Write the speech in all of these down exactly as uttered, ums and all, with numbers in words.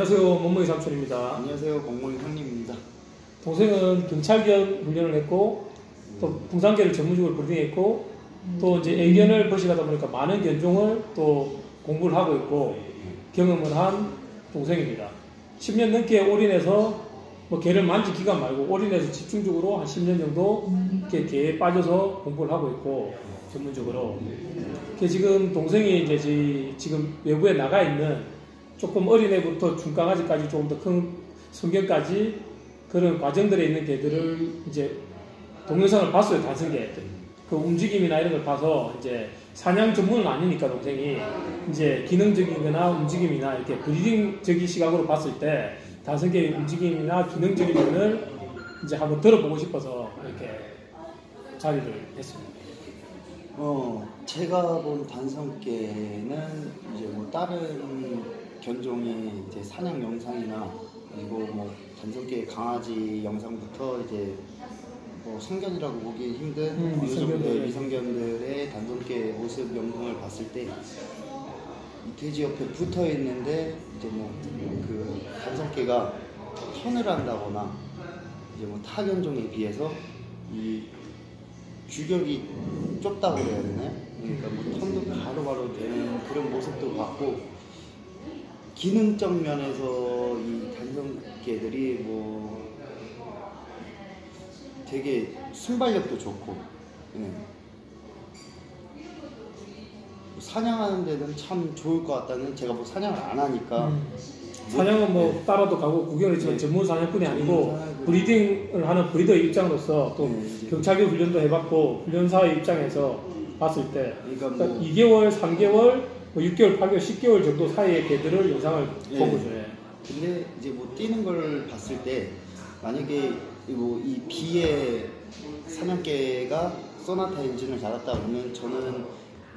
안녕하세요. 몸무게 삼촌입니다. 안녕하세요. 공무원 형님입니다. 동생은 경찰 겸 훈련을 했고 또 풍산개를 전문적으로 브리딩했고 또 이제 애견을 번식하다 보니까 많은 견종을 또 공부를 하고 있고 경험을 한 동생입니다. 십 년 넘게 올인해서 뭐 개를 만지 기간 말고 올인해서 집중적으로 한 십 년 정도 이렇게 개에 빠져서 공부를 하고 있고 전문적으로. 지금 동생이 이제 지금 외부에 나가 있는 조금 어린애부터 중강아지까지 조금 더 큰 성견까지 그런 과정들에 있는 개들을 이제 동영상을 봤어요. 단성개 그 움직임이나 이런 걸 봐서 이제 사냥 전문은 아니니까 동생이 이제 기능적이거나 움직임이나 이렇게 브리딩적인 시각으로 봤을 때 단성개의 움직임이나 기능적인 면을 이제 한번 들어보고 싶어서 이렇게 자리를 했습니다. 어, 제가 본 단성개는 이제 뭐 다른 견종의 이제 사냥 영상이나 그리고 뭐 단성개 강아지 영상부터 이제 뭐 성견이라고 보기 힘든 음, 미성견들, 미성견들의 단성개 모습 영상을 봤을 때 돼지 옆에 붙어 있는데 이제 뭐 그 단성개가 턴을 한다거나 이제 뭐 타 견종에 비해서 이 주격이 좁다고 그래야 되나요? 그러니까 뭐 턴도 바로바로 되는 그런 모습도 봤고 기능적 면에서 이 단성개들이 뭐 되게 순발력도 좋고 예. 사냥하는 데는 참 좋을 것 같다는 제가 뭐 사냥을 안 하니까 음. 사냥은 뭐 네. 따라도 가고 구경을 했지만 네. 전문 사냥꾼이 아니고 사냥꾼. 브리딩을 하는 브리더의 입장으로서 또 네. 경찰교 훈련도 해봤고 훈련사의 입장에서 봤을 때 그러니까, 그러니까 뭐 이 개월, 삼 개월, 뭐 육 개월, 팔 개월, 십 개월 정도 사이의 개들을 영상을 네. 보고 줘요. 근데 이제 뭐 뛰는 걸 봤을 때 만약에 뭐 이 비에 사냥개가 소나타 엔진을 달았다 그러면 저는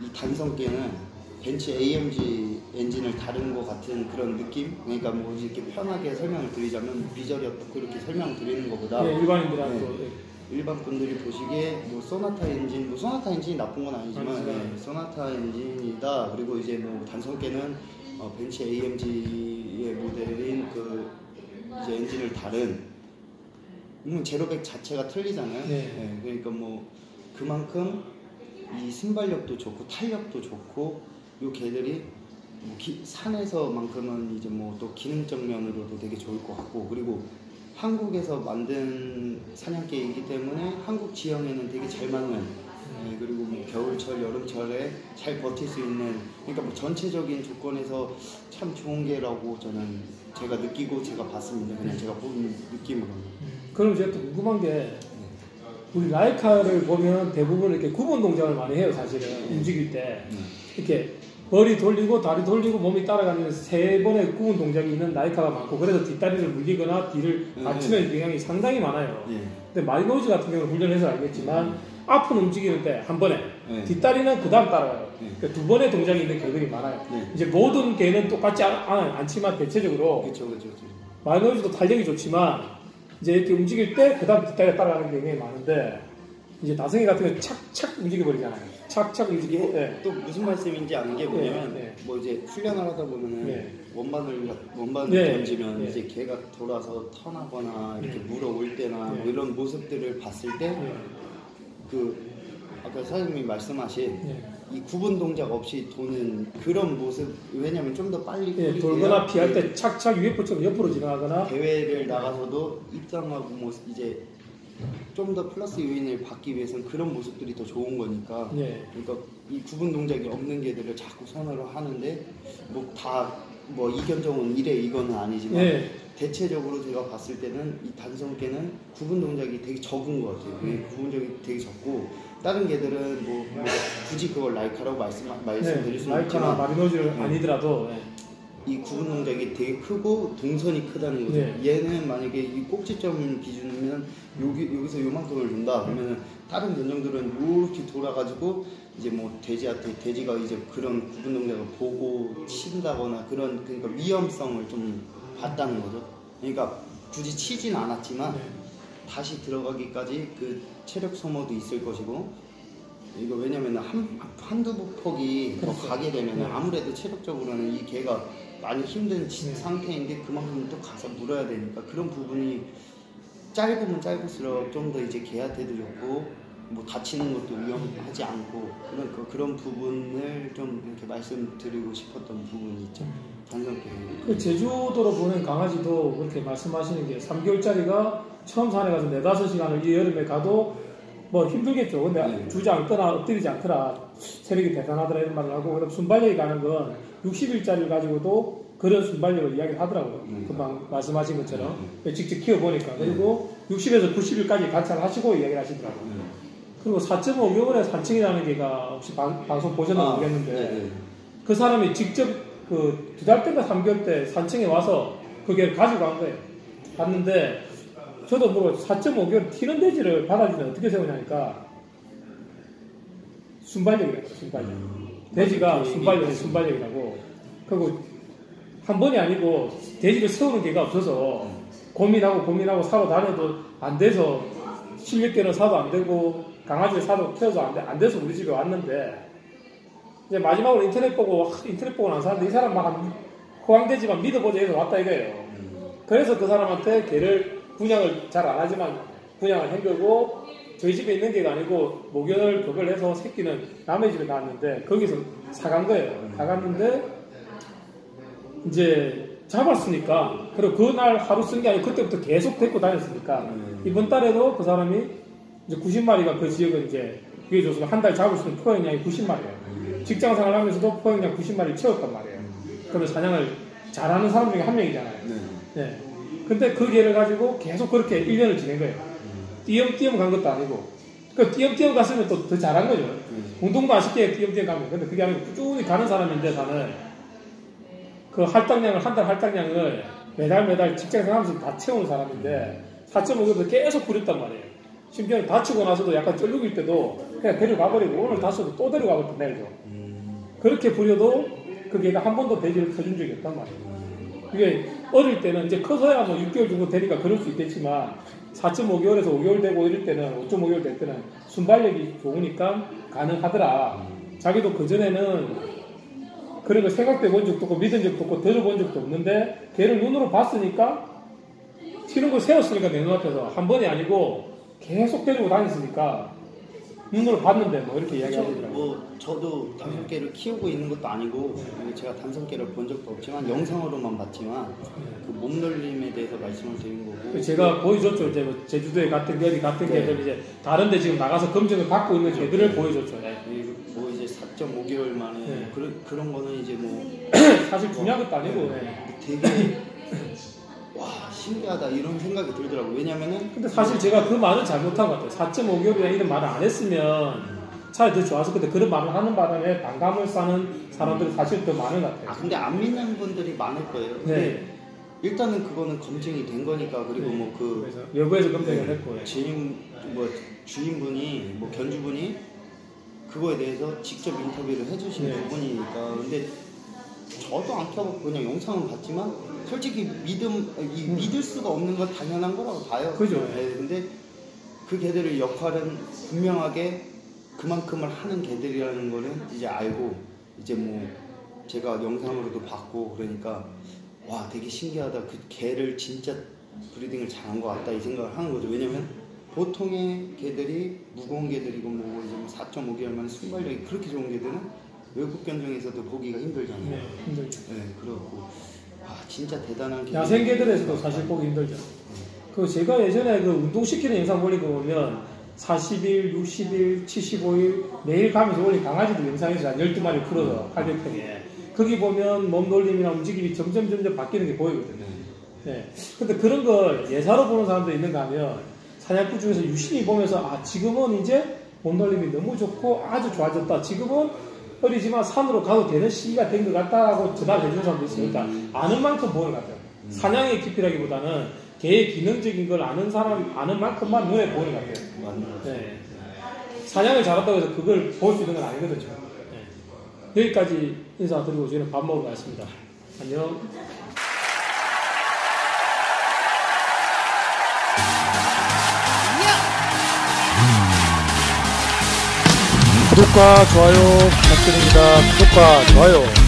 이 단성개는 벤츠 에이엠지 엔진을 다룬 것 같은 그런 느낌? 그러니까 뭐 이렇게 편하게 설명을 드리자면 비절이 어떻고 이렇게 설명 드리는 것보다 네, 일반인들한테 네, 네. 일반 분들이 보시기에 뭐 소나타 엔진, 뭐 소나타 엔진이 나쁜 건 아니지만 네, 소나타 엔진이다. 그리고 이제 뭐 단성개는 어, 벤츠 에이엠지의 모델인 그 이제 엔진을 다룬 음, 제로백 자체가 틀리잖아요. 네. 네, 그러니까 뭐 그만큼 이 순발력도 좋고 탄력도 좋고 이 개들이 뭐 기, 산에서만큼은 이제 뭐 또 기능적 면으로도 되게 좋을 것 같고 그리고 한국에서 만든 사냥개이기 때문에 한국 지형에는 되게 잘 맞는 네, 그리고 뭐 겨울철 여름철에 잘 버틸 수 있는 그러니까 뭐 전체적인 조건에서 참 좋은 개라고 저는 제가 느끼고 제가 봤습니다. 그냥 제가 본 느낌으로. 그럼 제가 또 궁금한 게 우리 라이카를 보면 대부분 이렇게 구분 동작을 많이 해요, 사실은. 네. 움직일 때. 네. 이렇게 머리 돌리고 다리 돌리고 몸이 따라가는 세 번의 구분 동작이 있는 라이카가 많고, 그래서 뒷다리를 물리거나 뒤를 받치는 네. 경향이 상당히 많아요. 네. 근데 마리노즈 같은 경우는 훈련해서 알겠지만, 네. 앞은 움직이는 때 한 번에, 네. 뒷다리는 그 다음 따라가요. 네. 그러니까 두 번의 동작이 있는 개들이 많아요. 네. 이제 모든 개는 똑같지 않, 않지만 대체적으로. 그쵸, 그쵸, 그쵸. 마리노즈도 탄력이 좋지만, 이제 이렇게 움직일 때 그다음 뒷다리가 따라가는 경향이 많은데 이제 나성이 같은 경우는 착착 움직여 버리잖아요. 착착 움직이고 네. 또 무슨 말씀인지 아는 게 뭐냐면 네. 뭐 이제 훈련을 하다 보면은 네. 원반을 원반을 네. 던지면 네. 이제 개가 돌아서 턴하거나 이렇게 네. 물어올 때나 네. 뭐 이런 모습들을 봤을 때 그 네. 아까 사장님이 말씀하신 네. 이 구분 동작 없이 도는 그런 모습 왜냐면 좀 더 빨리 네, 돌거나 피할 때 착착 유에프오처럼 옆으로 지나가거나 대회를 나가서도 입장하고 뭐 이제 좀 더 플러스 요인을 받기 위해서는 그런 모습들이 더 좋은 거니까 네. 그러니까 이 구분 동작이 없는 개들을 자꾸 선호를 하는데 뭐 다 뭐 이 견종은 이래 이거는 아니지만 네. 대체적으로 제가 봤을 때는 이 단성개는 구분 동작이 되게 적은 것 같아요. 음. 구분 동작이 되게 적고 다른 개들은 뭐, 뭐 굳이 그걸 라이카라고 말씀 말씀드릴 네, 수는 있지만 마리노즈는 네. 아니더라도 네. 이 구분 동작이 되게 크고 동선이 크다는 거죠. 네. 얘는 만약에 이 꼭지점 기준이면 여기 여기서 요만큼을 준다 그러면은 다른 견종들은 이렇게 돌아가지고 이제 뭐 돼지한테 돼지가 이제 그런 구분 동작을 보고 친다거나 그런 그러니까 위험성을 좀 봤다는 거죠. 그러니까 굳이 치진 않았지만. 네. 다시 들어가기까지 그 체력 소모도 있을 것이고 이거 왜냐면 한, 한두 폭이 더 가게 되면 아무래도 체력적으로는 이 개가 많이 힘든 상태인데 그만큼 또 가서 물어야 되니까 그런 부분이 짧으면 짧을수록 좀 더 이제 개한테도 좋고 뭐 다치는 것도 위험하지 않고 그런 그런 부분을 좀 이렇게 말씀드리고 싶었던 부분이 있죠. 단성개. 그 제주도로 보낸 강아지도 그렇게 말씀하시는 게 삼 개월짜리가 처음 산에 가서 네다섯 시간을 이 여름에 가도 뭐 힘들겠죠. 근데 네. 주지 않거나 엎드리지 않더라. 체력이 대단하더라 이런 말을 하고, 그럼 순발력이 가는 건 육십 일짜리를 가지고도 그런 순발력을 이야기를 하더라고요. 네. 금방 말씀하신 것처럼 네. 직접 키워보니까. 그리고 네. 육십에서 구십 일까지 관찰하시고 이야기를 하시더라고요. 네. 그리고 사 점 오 개월에 산책이라는 개가 혹시 방, 방송 보셨나 아, 모르겠는데 네네. 그 사람이 직접 그 두 달 때나 삼 개월 때 산책에 와서 그 개를 가지고 간 거예요. 갔는데 저도 모르고 사 점 오 개월 튀는 돼지를 받아주면 어떻게 세우냐니까 순발력이라고 순발력. 음, 돼지가 순발력이 순발력이라고. 그리고 한 번이 아니고 돼지를 세우는 개가 없어서 고민하고 고민하고 사러 다녀도 안 돼서 십육 개는 사도 안 되고 강아지를 사도 키워서 안, 돼, 안 돼서 우리 집에 왔는데, 이제 마지막으로 인터넷 보고, 인터넷 보고 난 사람들, 이 사람 막 호황되지만 믿어보자 해서 왔다 이거예요. 그래서 그 사람한테 개를 분양을 잘 안 하지만 분양을 해결고, 저희 집에 있는 개가 아니고, 모견을 그걸 해서 새끼는 남의 집에 낳았는데, 거기서 사간 거예요. 사갔는데, 이제 잡았으니까, 그리고 그날 하루 쓴 게 아니고, 그때부터 계속 데리고 다녔으니까, 이번 달에도 그 사람이 이제 구십 마리가 그 지역은 이제 위에 줘서 한 달 잡을 수 있는 포획량이 구십 마리예요. 직장 생활을 하면서도 포획량 구십 마리를 채웠단 말이에요. 그러면 사냥을 잘하는 사람 중에 한 명이잖아요. 네. 네. 근데 그 개를 가지고 계속 그렇게 일 년을 지낸 거예요. 띄엄띄엄 간 것도 아니고. 그 띄엄띄엄 갔으면 또 더 잘한 거죠. 운동도 아쉽게 띄엄띄엄 가면. 근데 그게 아니고 꾸준히 가는 사람인데, 나는 그 할당량을, 한 달 할당량을 매달 매달 직장 생활하면서 다 채우는 사람인데 사 점 오 개도 계속 부렸단 말이에요. 심지어는 다치고 나서도 약간 쩔룩일 때도 그냥 데려가버리고, 오늘 다쳐도 또 데려가버리고 내일도. 그렇게 부려도 그 개가 한 번도 돼지를 쳐준 적이 없단 말이에요. 이게 어릴 때는 이제 커서야 뭐 육 개월 정도 되니까 그럴 수 있겠지만 사 점 오 개월에서 오 개월 되고 이럴 때는, 오 점 오 개월 될 때는 순발력이 좋으니까 가능하더라. 자기도 그전에는 그런 거 생각해 본 적도 없고 믿은 적도 없고 들어본 적도 없는데 걔를 눈으로 봤으니까 튀는 걸 세웠으니까 내 눈앞에서 한 번이 아니고 계속 데리고 다녔으니까 눈으로 봤는데 뭐 이렇게 이야기하더라고요. 뭐 저도 단성개를 키우고 있는 것도 아니고 제가 단성개를 본 적도 없지만 영상으로만 봤지만 그 몸놀림에 대해서 말씀을 드린 거고, 제가 보여줬죠. 이제 뭐 제주도에 같은 개, 같은 네. 개들 이제 다른데 지금 나가서 검증을 받고 있는 개들을 네. 보여줬죠. 네. 뭐 이제 사 점 오 개월 만에 네. 그, 그런 거는 이제 뭐 사실 중요한 것도 아니고 네. 되게 와, 신기하다 이런 생각이 들더라고요. 왜냐면은 근데 사실 제가 그 말을 잘못한 것 같아요. 사 점 오 개월이나 이런 말을 안 했으면 차라리 더 좋았을 건데 그런 말을 하는 바람에 반감을 싸는 사람들이 사실 더 많은 것 같아요. 아, 근데 안 믿는 분들이 많을 거예요. 네. 일단은 그거는 검증이 된 거니까. 그리고 네. 뭐 그 여부에서 검증을 네. 했고 주인, 뭐 주인분이 뭐 견주분이 그거에 대해서 직접 인터뷰를 해주신 네. 부분이니까. 근데 저도 안 켜고 그냥 영상은 봤지만 솔직히 믿음, 이, 음. 믿을 수가 없는 건 당연한 거라고 봐요. 그죠. 네, 근데 그 개들의 역할은 분명하게 그만큼을 하는 개들이라는 거는 이제 알고, 이제 뭐 제가 영상으로도 봤고, 그러니까 와, 되게 신기하다. 그 개를 진짜 브리딩을 잘한 것 같다 이 생각을 하는 거죠. 왜냐면 보통의 개들이 무거운 개들이고 뭐고 이제 사 점 오 개월 만에 순발력이 그렇게 좋은 개들은 외국 견종에서도 보기가 힘들잖아요. 네, 힘들죠. 네, 그렇고 아 진짜 대단한 개. 야생 개들에서도 사실 보기 힘들죠. 네. 그 제가 예전에 그 운동시키는 영상 올린 거 보면 사십 일, 육십 일, 칠십오 일 매일 가면서 올린 강아지들 영상에서 한 열두 마리 풀어서 칼병평에 거기 보면 몸놀림이나 움직임이 점점 점점 바뀌는 게 보이거든요. 네. 근데 그런 걸 예사로 보는 사람도 있는가 하면 사냥꾼 중에서 유심히 보면서 아 지금은 이제 몸놀림이 너무 좋고 아주 좋아졌다. 지금은 어리지만 산으로 가도 되는 시기가 된 것 같다라고 전화를 해준 사람도 있으니까 아는 만큼 보는 것 같아요. 사냥의 깊이라기보다는 개의 기능적인 걸 아는 사람, 아는 만큼만 눈에 보는 것 같아요. 네. 사냥을 잘했다고 해서 그걸 볼 수 있는 건 아니거든요. 네. 여기까지 인사드리고 저희는 밥 먹으러 가겠습니다. 안녕. 구독과 좋아요 부탁드립니다. 구독과 좋아요.